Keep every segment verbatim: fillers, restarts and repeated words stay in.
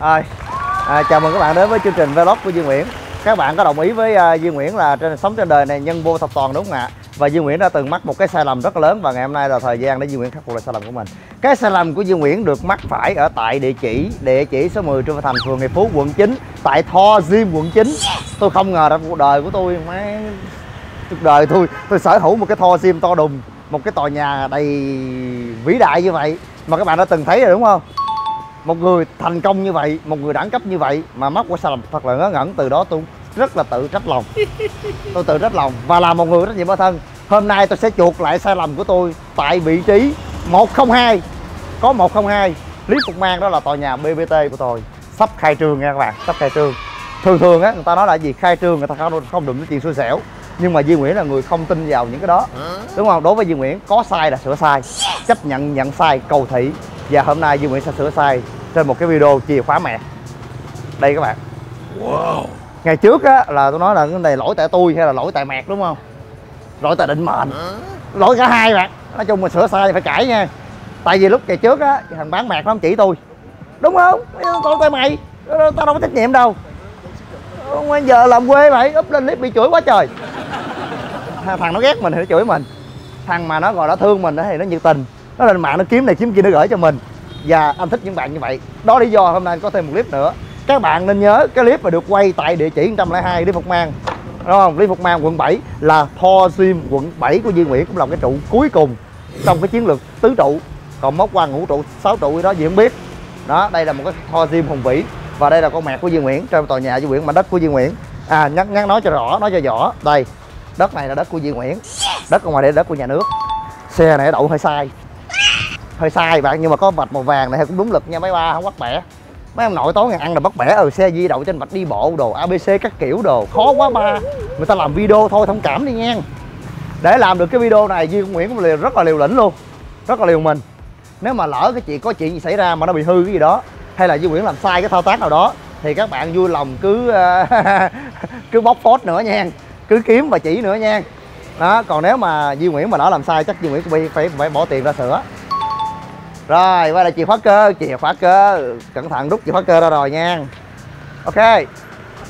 Rồi, à, chào mừng các bạn đến với chương trình vlog của Duy Nguyễn. Các bạn có đồng ý với uh, Duy Nguyễn là trên sống trên đời này nhân vô thập toàn đúng không ạ? Và Duy Nguyễn đã từng mắc một cái sai lầm rất là lớn, và ngày hôm nay là thời gian để Duy Nguyễn khắc phục lại sai lầm của mình. Cái sai lầm của Duy Nguyễn được mắc phải ở tại địa chỉ địa chỉ số mười Trương Văn Thành, phường Hiệp Phú, quận chín, tại Thol Gym, quận chín. Tôi không ngờ rằng cuộc đời của tôi, mấy cuộc đời tôi, tôi sở hữu một cái Thol Gym to đùng, một cái tòa nhà đầy vĩ đại như vậy mà các bạn đã từng thấy rồi đúng không? Một người thành công như vậy, một người đẳng cấp như vậy mà mắc của sai lầm thật là ngớ ngẩn. Từ đó tôi rất là tự trách lòng, tôi tự trách lòng và là một người trách nhiệm bản thân. Hôm nay tôi sẽ chuộc lại sai lầm của tôi tại vị trí một không hai, có một không hai Lý Phục Mang, đó là tòa nhà bê bê tê của tôi, sắp khai trương nha các bạn, sắp khai trương. Thường thường á, người ta nói là gì, khai trương người ta không không đụng đến chuyện xui xẻo, nhưng mà Duy Nguyễn là người không tin vào những cái đó, đúng không? Đối với Duy Nguyễn, có sai là sửa sai, chấp nhận nhận sai, cầu thị. Và hôm nay Duy Nguyễn sẽ sửa sai trên một cái video chìa khóa mẹ. Đây các bạn. Wow. Ngày trước á, là tôi nói là cái này lỗi tại tôi hay là lỗi tại mẹt đúng không? Lỗi tại định mệnh, lỗi cả hai bạn. Nói chung mà sửa sai thì phải cãi nha. Tại vì lúc ngày trước á, thằng bán mẹt nó không chỉ tôi, đúng không? Tôi tại mày, tao đâu có trách nhiệm đâu. Bây giờ làm quê mày, úp lên clip bị chửi quá trời. Thằng nó ghét mình thì nó chửi mình, thằng mà nó gọi nó thương mình thì nó nhiệt tình, nó lên mạng nó kiếm này kiếm kia nó gửi cho mình. Và anh thích những bạn như vậy. Đó lý do hôm nay anh có thêm một clip nữa. Các bạn nên nhớ cái clip mà được quay tại địa chỉ một không hai Lý Phục Mang, đúng không? Lý Phục Mang, quận bảy, là Thol Gym quận bảy của Duy Nguyễn, cũng là cái trụ cuối cùng trong cái chiến lược tứ trụ. Còn móc qua ngũ trụ, sáu trụ gì đó Duy không biết. Đó, đây là một cái Thol Gym hùng vĩ. Và đây là con mẹt của Duy Nguyễn, trong tòa nhà Duy Nguyễn, mà đất của Duy Nguyễn. À, nhắc nhắc nói cho rõ, nói cho rõ. Đây, đất này là đất của Duy Nguyễn, đất ở ngoài đây là đất của nhà nước. Xe này đậu hơi sai, hơi sai bạn, nhưng mà có vạch màu vàng này cũng đúng lực nha mấy ba, không bắt bẻ. Mấy ông nội tối ngày ăn là bắt bẻ, ừ xe di đậu trên vạch đi bộ đồ a bê xê các kiểu đồ, khó quá ba. Người ta làm video thôi, thông cảm đi nha. Để làm được cái video này Duy Nguyễn cũng liều, rất là liều lĩnh luôn, rất là liều mình. Nếu mà lỡ cái chuyện có chuyện gì xảy ra mà nó bị hư cái gì đó, hay là Duy Nguyễn làm sai cái thao tác nào đó, thì các bạn vui lòng cứ cứ bóc phốt nữa nha, cứ kiếm và chỉ nữa nha. Đó, còn nếu mà Duy Nguyễn mà đã làm sai chắc Duy Nguyễn cũng phải phải bỏ tiền ra sửa. Rồi, quay lại chìa khóa cơ, chìa khóa cơ, cẩn thận rút chìa khóa cơ ra rồi nha. Ok.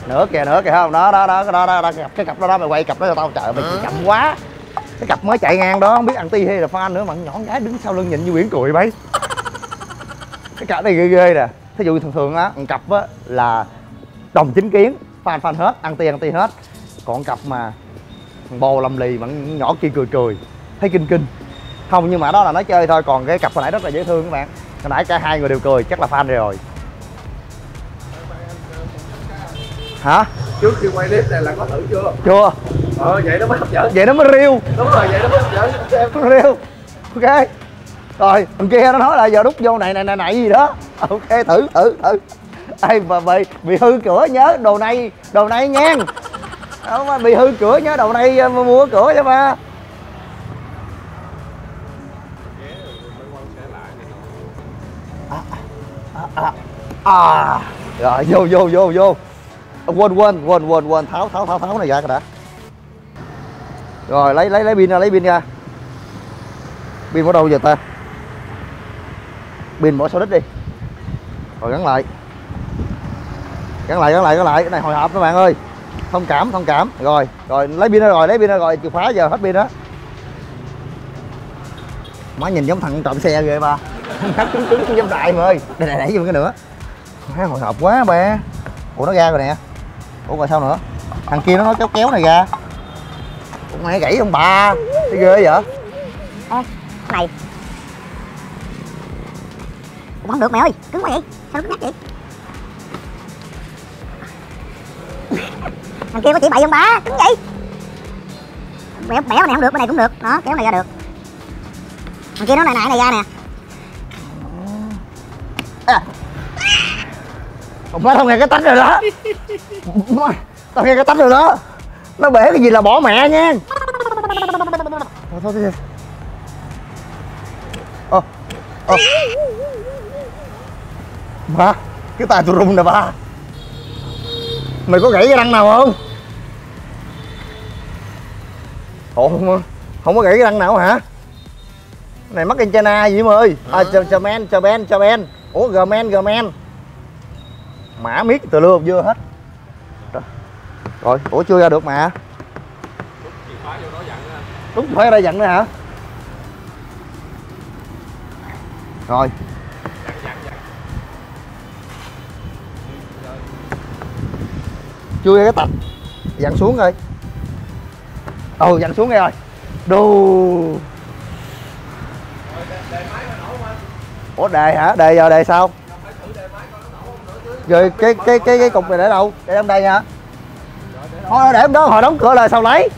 Nữa kìa, nữa kìa không? Đó, đó, đó, đó, đó, đó, cái cặp đó đó mày quay cặp đó cho tao, trời mày chậm quá. Cái cặp mới chạy ngang đó không biết ăn ti hay là fan nữa mà nhỏ gái đứng sau lưng nhìn Duy Nguyễn cười bấy. Cái cặp này ghê ghê nè. Thí dụ thường thường á, cặp á là đồng chính kiến, fan fan hết, ăn ti ăn ti hết. Còn cặp mà bồ lầm lì mà nhỏ kia cười cười, thấy kinh kinh. Không, nhưng mà đó là nó chơi thôi, còn cái cặp hồi nãy rất là dễ thương các bạn. Hồi nãy cả hai người đều cười, chắc là fan rồi. Hả? Trước khi quay clip này là có thử chưa? Chưa. Ờ, vậy nó mới hấp dẫn. Vậy nó mới riêu. Đúng rồi, vậy nó mới hấp dẫn em. Riêu. Ok. Rồi, thằng kia nó nói là giờ đút vô này này này này gì đó. Ok, thử thử thử. Ai mà bị bị hư cửa nhớ đồ này, đồ này nha. Không mà bị hư cửa nhớ đồ này mua cửa cho ba. À, à, rồi vô vô vô vô quên quên quên quên quên tháo tháo tháo tháo này ra đã, rồi lấy lấy lấy pin ra, lấy pin ra, pin bỏ đâu giờ ta, pin bỏ sau đít đi, rồi gắn lại gắn lại gắn lại gắn lại cái này hồi hộp các bạn ơi, thông cảm thông cảm, rồi rồi lấy pin ra rồi lấy pin ra rồi chìa khóa giờ hết pin đó, má nhìn giống thằng trộm xe ghê ba. Cứng cứng cứng không dám đại mà ơi. Đây này đẩy vô cái nữa. Má hồi hộp quá ba. Ủa nó ra rồi nè. Ủa rồi sao nữa? Thằng kia nó nói kéo kéo này ra. Ủa mày gãy không bà? Cái ghê vậy? Ê, mày. Ủa không được mày ơi, cứng quá vậy. Sao nó cứng nhắc vậy? Thằng kia có chỉ bậy không bà? Cứng vậy. Bẻ bẻ này không được, bên này cũng được. Đó, kéo này ra được. Thằng kia nó này này này ra nè. Má tao nghe cái tách rồi đó, má, tao nghe cái tách rồi đó. Nó bể cái gì là bỏ mẹ nha. Thôi thôi thôi. Ô, ô. Má, cái tay tôi rung nè ba. Mày có gãy cái răng nào không? Ủa không, không có gãy cái răng nào hả? Cái này mắc antenna gì mà ơi. À, cho cho men, cho ben, cho ben. Ủa, gờ men, gờ men. mã miết từ lưa dưa hết rồi. Rồi, ủa chưa ra được mà. Đúng chìa khóa vô đó dặn nữa. Đúng chìa khóa ra dặn nữa hả? Rồi. Dặn, dặn, dặn. Chưa ra cái tạch. Dặn xuống rồi. Ừ, dặn xuống đây rồi. Đù. Ủa đề hả? Đề giờ đề sao? Rồi cái cái cái cái cục này để đâu? Để trong đây nha. Thôi để em đó, hồi đóng cửa là sao lấy?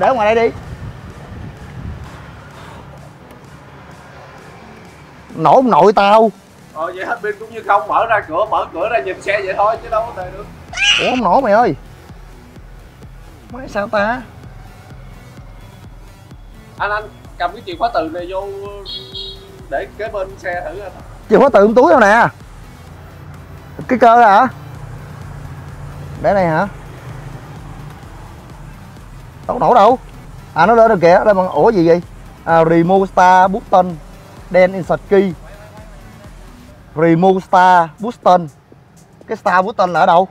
Để ngoài đây đi. Nổ ông nội tao. Ờ vậy hết pin cũng như không, mở ra cửa, mở cửa ra nhìn xe vậy thôi chứ đâu có thể được. Ủa không nổ mày ơi. Máy sao ta? Anh anh cầm cái chìa khóa từ này vô để kế bên xe thử anh. Chìa khóa từ trong túi đâu nè. Cái cơ đó hả? Để này hả? Đâu nổ đâu. À nó lên rồi kìa, lên bằng ổ gì vậy? À, remove star button, then insert key. Remove star button. Cái star button là ở đâu?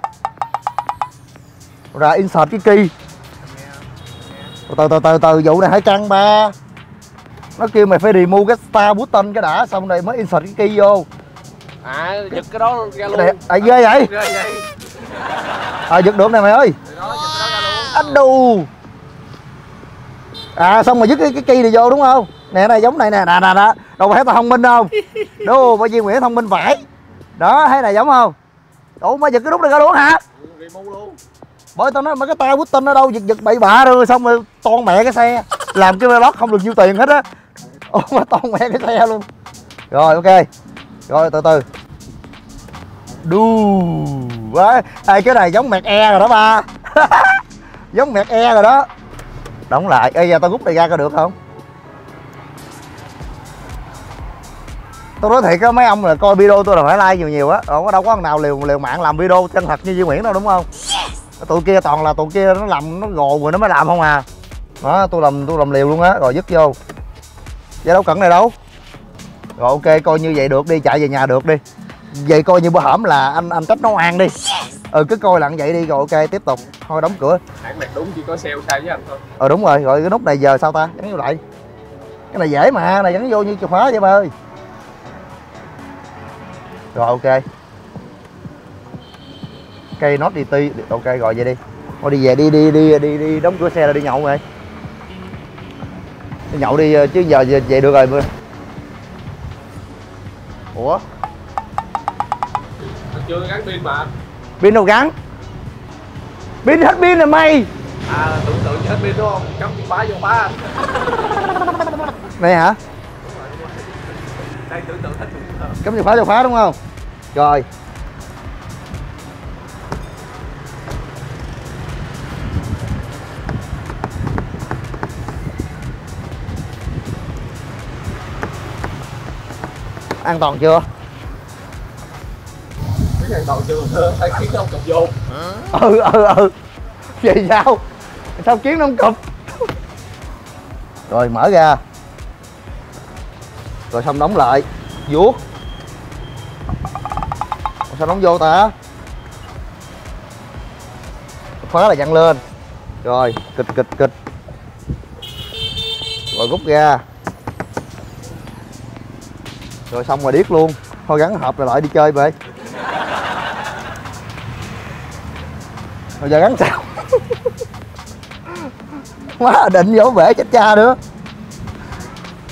Rồi insert cái key. Từ từ từ từ vụ này hãy căng ba. Nó kêu mày phải remove cái star button cái đã, xong rồi mới insert cái key vô. À giật cái đó ra luôn. À ghê vậy. À giật được nè mày ơi. Anh đù. À xong rồi dứt cái cái key này vô đúng không? Nè này giống này nè, nè nè nè. Đâu mà thấy tao thông minh không? Đù, bởi vì Nguyễn thông minh vãi. Đó, thấy này giống không? Ủa mà giật cái nút này ra luôn hả? Remove luôn. Bởi tao nói mấy cái tay button ở đâu giật giật bậy bạ rồi xong rồi toan mẹ cái xe. Làm cái vlog không được nhiêu tiền hết á. Ủa mà toan mẹ cái xe luôn. Rồi ok. Rồi từ từ. Đù. Đấy, à, cái này giống mẹt e rồi đó ba. Giống mẹt e rồi đó. Đóng lại. Ê giờ tao rút này ra coi được không? Tôi nói thiệt á, mấy ông là coi video tôi là phải like nhiều nhiều á. Ở đâu có thằng nào liều liều mạng làm video chân thật như Duy Nguyễn đâu đúng không? Tụi kia toàn là tụi kia nó làm nó gồ rồi nó mới làm không à. Đó, tôi làm tôi làm liều luôn á. Rồi dứt vô. Vậy đâu cần này đâu. Rồi ok coi như vậy được đi, chạy về nhà được đi. Vậy coi như bữa hổm là anh anh cách nấu ăn đi. Ừ cứ coi lặng vậy đi rồi ok tiếp tục. Thôi đóng cửa. Hãng này đúng chỉ có sale sai với anh thôi. Ờ đúng rồi, rồi cái nút này giờ sao ta? Gắn vô lại. Cái này dễ mà, này gắn vô như chìa khóa vậy ba ơi. Rồi ok. Cây nốt đi ti. Ok rồi vậy đi. Thôi đi về đi đi đi đi đi đóng cửa xe là đi nhậu rồi. Đi nhậu đi chứ giờ về, về được rồi. Ủa? Anh chưa gắn pin mà. Pin đâu gắn? Pin hết pin rồi mày. À tưởng tượng hết pin đúng không? Cắm chìa khóa vô khóa anh. Này hả? Đây tưởng tượng hết pin. Cắm chìa khóa vô khóa đúng không? Rồi. An toàn chưa? Cái an toàn chưa? Sao kiến nó không cụp vô? Ừ ừ ừ. Vậy sao? Sao kiến nó không cụp? Rồi mở ra. Rồi xong đóng lại. Vuốt. Sao đóng vô ta? Khóa là dặn lên. Rồi kịch kịch kịch. Rồi rút ra. Rồi xong rồi điếc luôn. Thôi gắn hộp lại lại đi chơi về. Rồi giờ gắn sao? Má định vỗ bể chết cha nữa.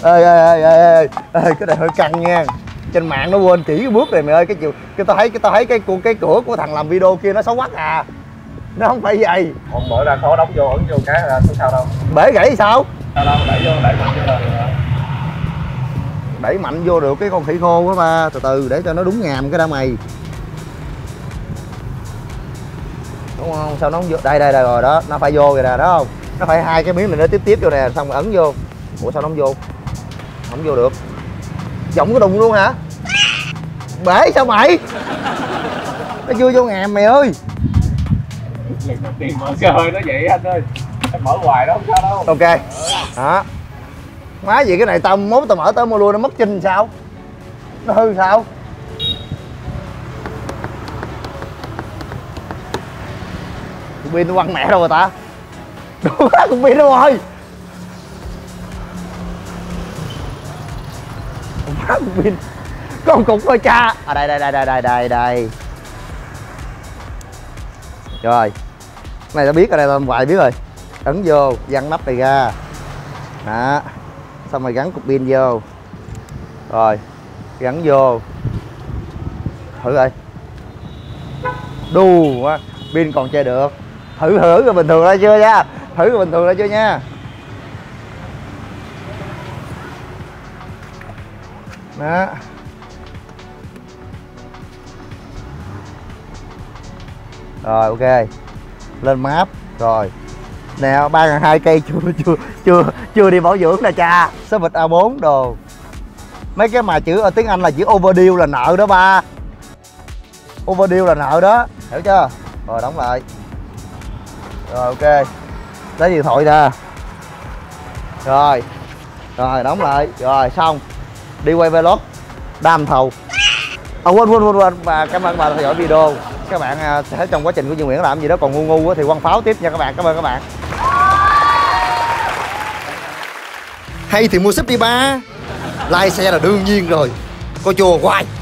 Ê ê ê ê ê cái này hơi căng nha. Trên mạng nó quên chỉ cái bước này mày ơi. Cái chiều cái tao thấy cái tao thấy cái cái, cái cửa của thằng làm video kia nó xấu quắc à. Nó không phải vậy. Còn mở ra khó đóng vô ẩn vô cái là sao đâu. Bể gãy sao? Sao đâu đẩy vô đẩy vô rồi. Đẩy mạnh vô được cái con khỉ khô quá ba. Từ từ để cho nó đúng ngàm cái đã mày. Đúng không? Sao nó không vô? Đây đây đây rồi đó. Nó phải vô rồi nè đó không? Nó phải hai cái miếng này nó tiếp tiếp vô nè. Xong rồi ấn vô. Ủa sao nó không vô? Không vô được. Giọng có đùng luôn hả? Bể sao mày? Nó chưa vô ngàm mày ơi. Tiền mở xe hơi nó vậy anh ơi. Em mở hoài đó không sao đâu. Ok. Đó. Má gì cái này tao mốt tao mở tới mua luôn nó mất chinh sao? Nó hư sao? pin nó quăng mẹ đâu rồi ta. Đủ quá cục pin đâu rồi. Đủ quá cục pin. Có một cục thôi cha. À đây đây đây đây đây đây đây. Rồi. Cái này đã biết ở đây tao hoài biết rồi. Ấn vô, văng nắp này ra. Đó. Xong rồi gắn cục pin vô. Rồi, gắn vô. Thử coi. Đù quá, pin còn chơi được. Thử thử rồi bình thường ra chưa nha. Thử rồi bình thường ra chưa nha. Đó. Rồi ok. Lên map rồi. Nè ba ngàn hai trăm cây chưa chưa chưa chưa đi bảo dưỡng nè cha. Số vịt a bốn đồ. Mấy cái mà chữ ở tiếng Anh là chữ overdue là nợ đó ba. Overdue là nợ đó, hiểu chưa? Rồi đóng lại. Rồi ok. Lấy điện thoại ra. Rồi. Rồi đóng lại, rồi xong. Đi quay vlog đam thầu. À quên quên quên quên và cảm ơn bà đã theo dõi video. Các bạn sẽ trong quá trình của Duy Nguyễn làm gì đó còn ngu ngu thì quăng pháo tiếp nha các bạn. Cảm ơn các bạn. Hay thì mua súp đi ba. Lai xe là đương nhiên rồi. Coi chùa hoài.